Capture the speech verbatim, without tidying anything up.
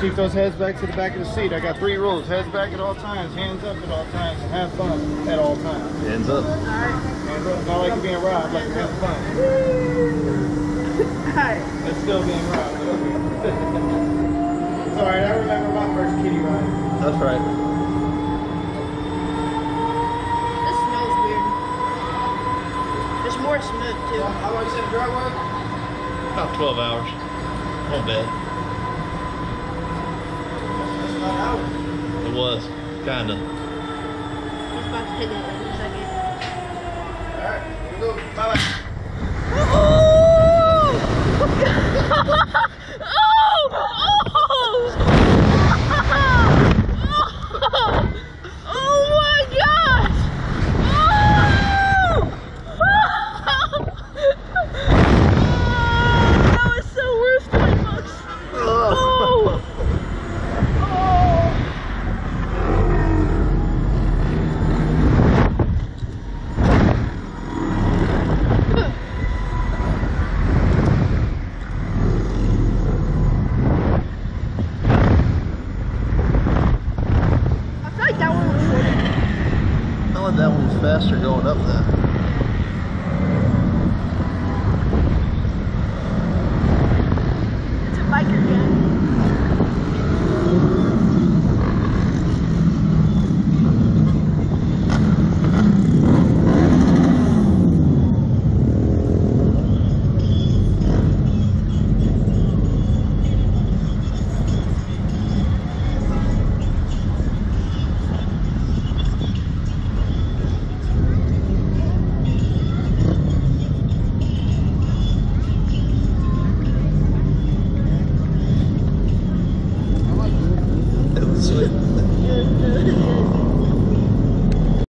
Keep those heads back to the back of the seat. I got three rules: heads back at all times, hands up at all times, and have fun at all times. Hands up. All right. Hands up. Not like being robbed, like having fun. All right. It's still being robbed. But okay. It's all right. I remember my first kiddie ride. That's right. More smooth too. How long you said the drive was? About twelve hours. A little bit. That's not out. It was. Kinda. I was about to hit it in a second. Alright, here we go. Bye bye. That one's faster going up then. It's a biker gun. Good, good.